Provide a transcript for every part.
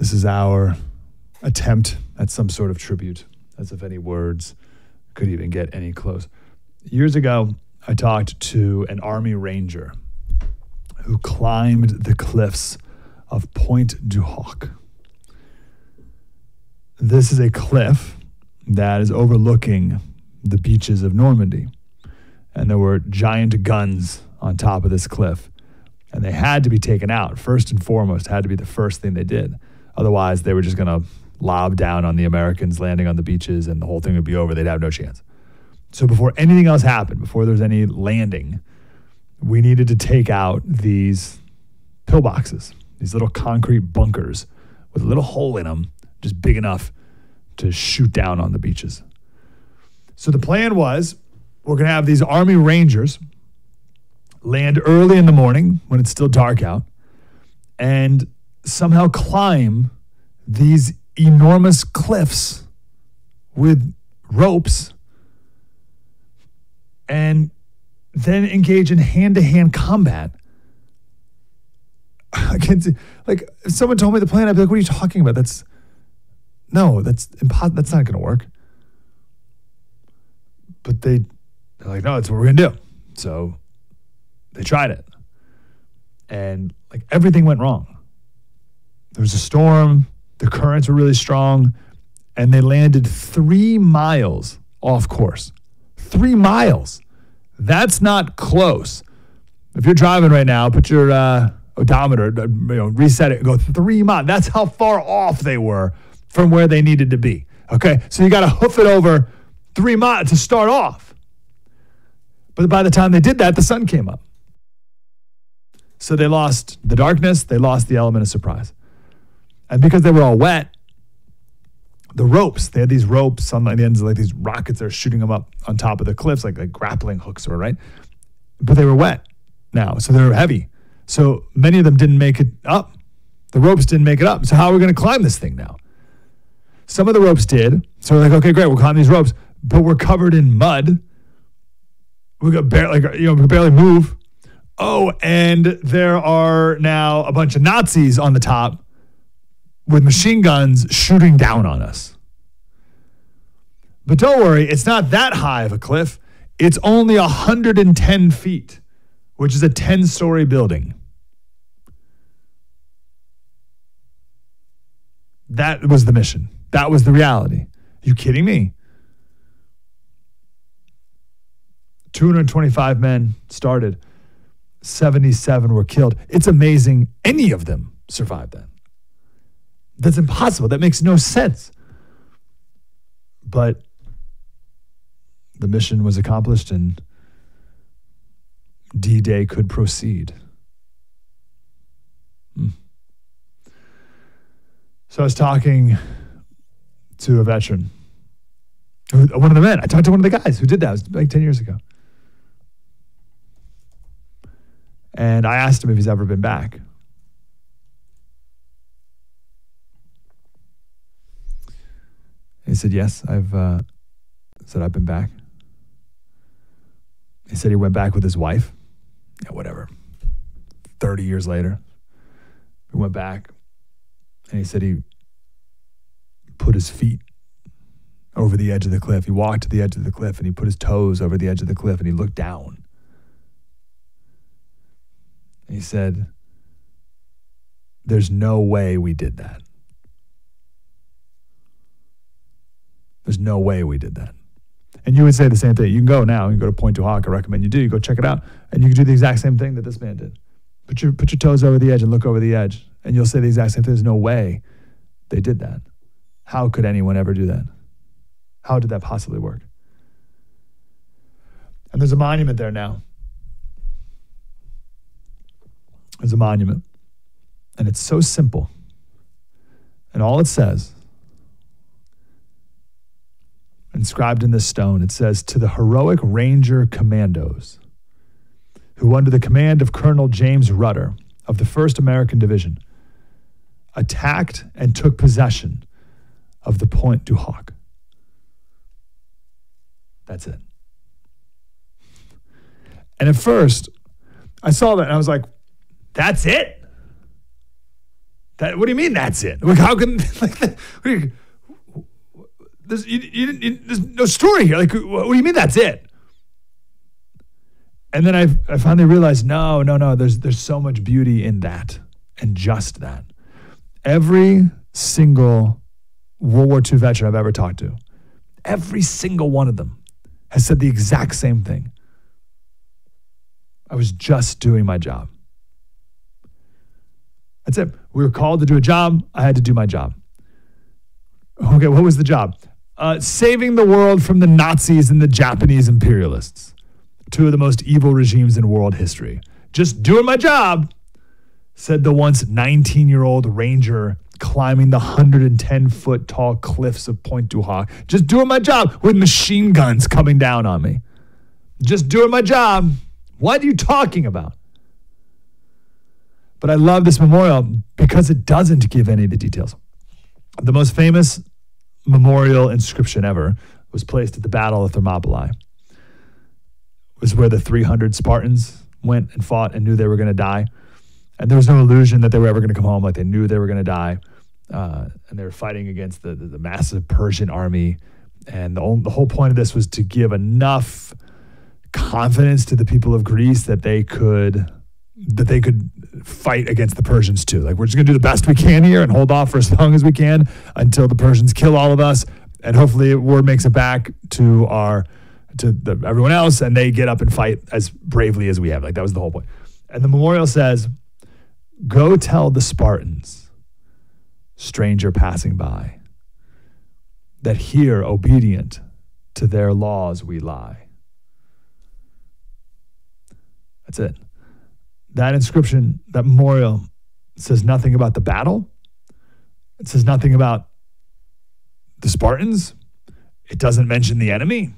This is our attempt at some sort of tribute, as if any words could even get any close. Years ago, I talked to an Army Ranger who climbed the cliffs of Pointe du Hoc. This is a cliff that is overlooking the beaches of Normandy. And there were giant guns on top of this cliff. And they had to be taken out, first and foremost, had to be the first thing they did. Otherwise, they were just going to lob down on the Americans landing on the beaches and the whole thing would be over. They'd have no chance. So before anything else happened, before there was any landing, we needed to take out these pillboxes, these little concrete bunkers with a little hole in them, just big enough to shoot down on the beaches. So the plan was, we're going to have these Army Rangers land early in the morning when it's still dark out and somehow climb these enormous cliffs with ropes and then engage in hand-to-hand combat. I can't see, like, if someone told me the plan, I'd be like, what are you talking about? That's not going to work. But they're like, no, that's what we're going to do. So they tried it. And like everything went wrong. There was a storm, the currents were really strong, and they landed 3 miles off course. 3 miles. That's not close. If you're driving right now, put your odometer, reset it, go 3 miles. That's how far off they were from where they needed to be. Okay, so you got to hoof it over 3 miles to start off. But by the time they did that, the sun came up. So they lost the darkness, they lost the element of surprise. And because they were all wet, the ropes, they had these ropes on the ends of like these rockets, they're shooting them up on top of the cliffs, like grappling hooks were, right? But they were wet now, so they were heavy. So many of them didn't make it up. The ropes didn't make it up. So how are we going to climb this thing now? Some of the ropes did. So we're like, okay, great, we'll climb these ropes, but we're covered in mud. We could barely, we barely move. Oh, and there are now a bunch of Nazis on the top with machine guns shooting down on us. But don't worry, it's not that high of a cliff. It's only 110 feet, which is a 10-story building. That was the mission. That was the reality. Are you kidding me? 225 men started. 77 were killed. It's amazing any of them survived that. That's impossible. That makes no sense. But the mission was accomplished and D-Day could proceed. So I was talking to a veteran, one of the men. I talked to one of the guys who did that. It was like 10 years ago. And I asked him if he's ever been back. He said, yes, I've been back. He said he went back with his wife. Yeah, whatever. 30 years later, he went back and he said he put his feet over the edge of the cliff. He walked to the edge of the cliff and he put his toes over the edge of the cliff and he looked down. And he said, there's no way we did that. There's no way we did that. And you would say the same thing. You can go now. You can go to Pointe du Hoc. I recommend you do. You go check it out. And you can do the exact same thing that this man did. Put your toes over the edge and look over the edge. And you'll say the exact same thing. There's no way they did that. How could anyone ever do that? How did that possibly work? And there's a monument there now. There's a monument. And it's so simple. And all it says, inscribed in this stone, it says, to the heroic Ranger Commandos, who under the command of Colonel James Rudder of the 1st American Division, attacked and took possession of the Pointe du Hoc. That's it. And at first, I saw that and I was like, that's it? That, what do you mean that's it? Like, how can, like, there's no story here. Like, what do you mean that's it? And then I finally realized, no, there's so much beauty in that, and just that. Every single World War II veteran I've ever talked to, every single one of them has said the exact same thing. I was just doing my job. That's it. We were called to do a job. I had to do my job. Okay, what was the job? Saving the world from the Nazis and the Japanese imperialists. Two of the most evil regimes in world history. Just doing my job, said the once 19-year-old ranger climbing the 110-foot tall cliffs of Pointe du Hoc. Just doing my job with machine guns coming down on me. Just doing my job. What are you talking about? But I love this memorial because it doesn't give any of the details. The most famous memorial inscription ever was placed at the Battle of Thermopylae. It was where the 300 Spartans went and fought and knew they were going to die. And there was no illusion that they were ever going to come home. Like, they knew they were going to die. And they were fighting against the massive Persian army. And the whole point of this was to give enough confidence to the people of Greece that they could fight against the Persians too. Like, we're just going to do the best we can here and hold off for as long as we can until the Persians kill all of us, and hopefully word makes it back to everyone else, and they get up and fight as bravely as we have. Like, that was the whole point. And the memorial says, "Go tell the Spartans, stranger passing by, that here obedient to their laws we lie." That's it. That inscription, that memorial, says nothing about the battle. It says nothing about the Spartans. It doesn't mention the enemy.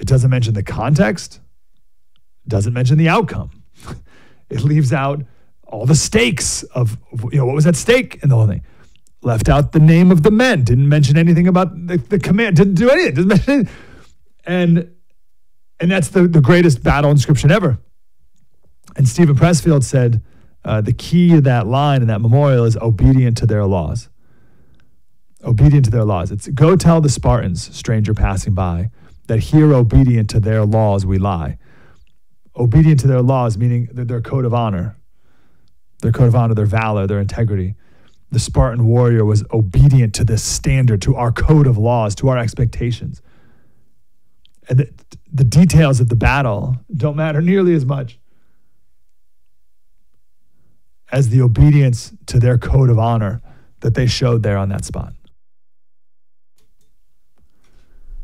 It doesn't mention the context. It doesn't mention the outcome. It leaves out all the stakes of, you know, what was at stake in the whole thing. Left out the name of the men. Didn't mention anything about the command. Didn't do anything. Didn't mention anything. And that's the greatest battle inscription ever. And Stephen Pressfield said, the key to that line in that memorial is obedient to their laws. Obedient to their laws. It's, "Go tell the Spartans, stranger passing by, that here obedient to their laws we lie." Obedient to their laws, meaning their code of honor. Their code of honor, their valor, their integrity. The Spartan warrior was obedient to this standard, to our code of laws, to our expectations. And the details of the battle don't matter nearly as much as the obedience to their code of honor that they showed there on that spot.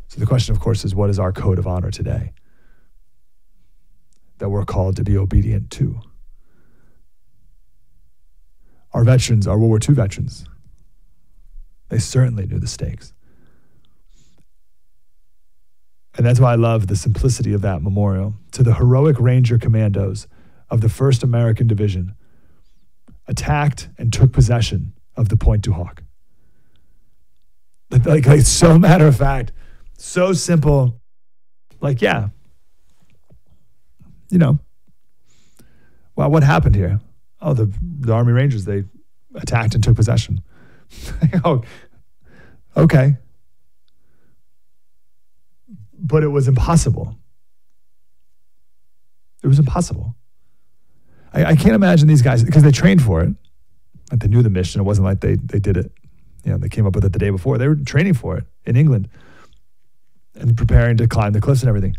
So the question, of course, is, what is our code of honor today that we're called to be obedient to? Our veterans, our World War II veterans, they certainly knew the stakes. And that's why I love the simplicity of that memorial. "To the heroic Ranger Commandos of the 1st American Division, attacked and took possession of the Pointe du Hoc." Like, so matter of fact, so simple. Like, yeah, you know, wow, what happened here? Oh, the Army Rangers, they attacked and took possession. Oh, okay. But it was impossible. It was impossible. I can't imagine these guys, because they trained for it. Like, they knew the mission. It wasn't like they did it. You know, they came up with it the day before. They were training for it in England and preparing to climb the cliffs and everything.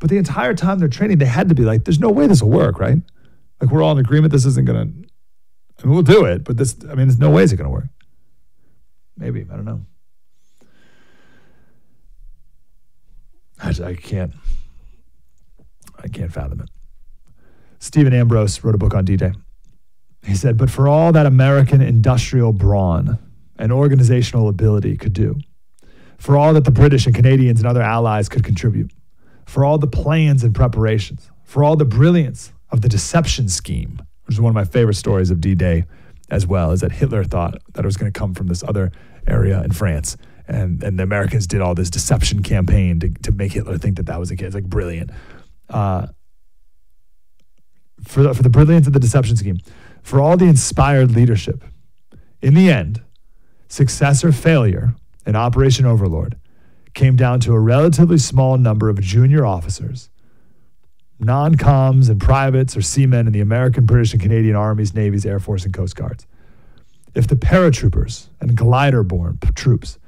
But the entire time they're training, they had to be like, there's no way this will work, right? Like, we're all in agreement this isn't going to... I mean, we'll do it, but this... I mean, there's no way it's going to work. Maybe. I don't know. I can't fathom it. Stephen Ambrose wrote a book on D-Day. He said, "But for all that American industrial brawn and organizational ability could do, for all that the British and Canadians and other allies could contribute, for all the plans and preparations, for all the brilliance of the deception scheme," which is one of my favorite stories of D-Day as well, is that Hitler thought that it was going to come from this other area in France. And the Americans did all this deception campaign to make Hitler think that that was the case. It's like, brilliant. For the brilliance of the deception scheme, for all the inspired leadership. In the end, success or failure in Operation Overlord came down to a relatively small number of junior officers, non-coms and privates or seamen in the American, British, and Canadian armies, navies, Air Force, and Coast Guards. If the paratroopers and glider-borne troops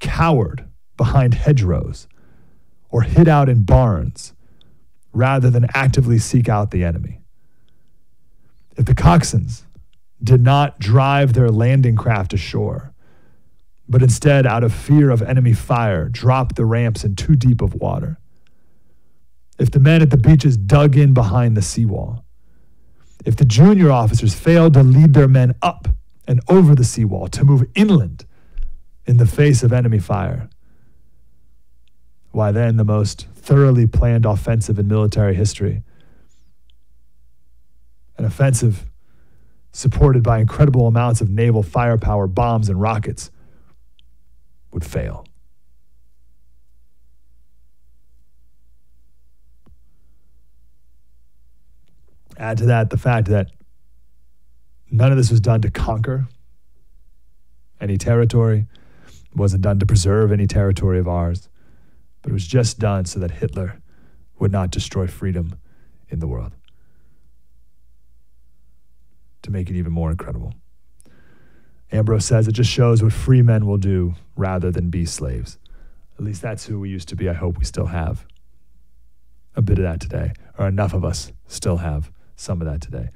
cowered behind hedgerows or hid out in barns rather than actively seek out the enemy, if the coxswains did not drive their landing craft ashore, but instead, out of fear of enemy fire, dropped the ramps in too deep of water, if the men at the beaches dug in behind the seawall, if the junior officers failed to lead their men up and over the seawall to move inland in the face of enemy fire, why then the most thoroughly planned offensive in military history, an offensive supported by incredible amounts of naval firepower, bombs, and rockets, would fail. Add to that the fact that none of this was done to conquer any territory. It wasn't done to preserve any territory of ours, but it was just done so that Hitler would not destroy freedom in the world, to make it even more incredible. Ambrose says it just shows what free men will do rather than be slaves. At least that's who we used to be. I hope we still have a bit of that today, or enough of us still have some of that today.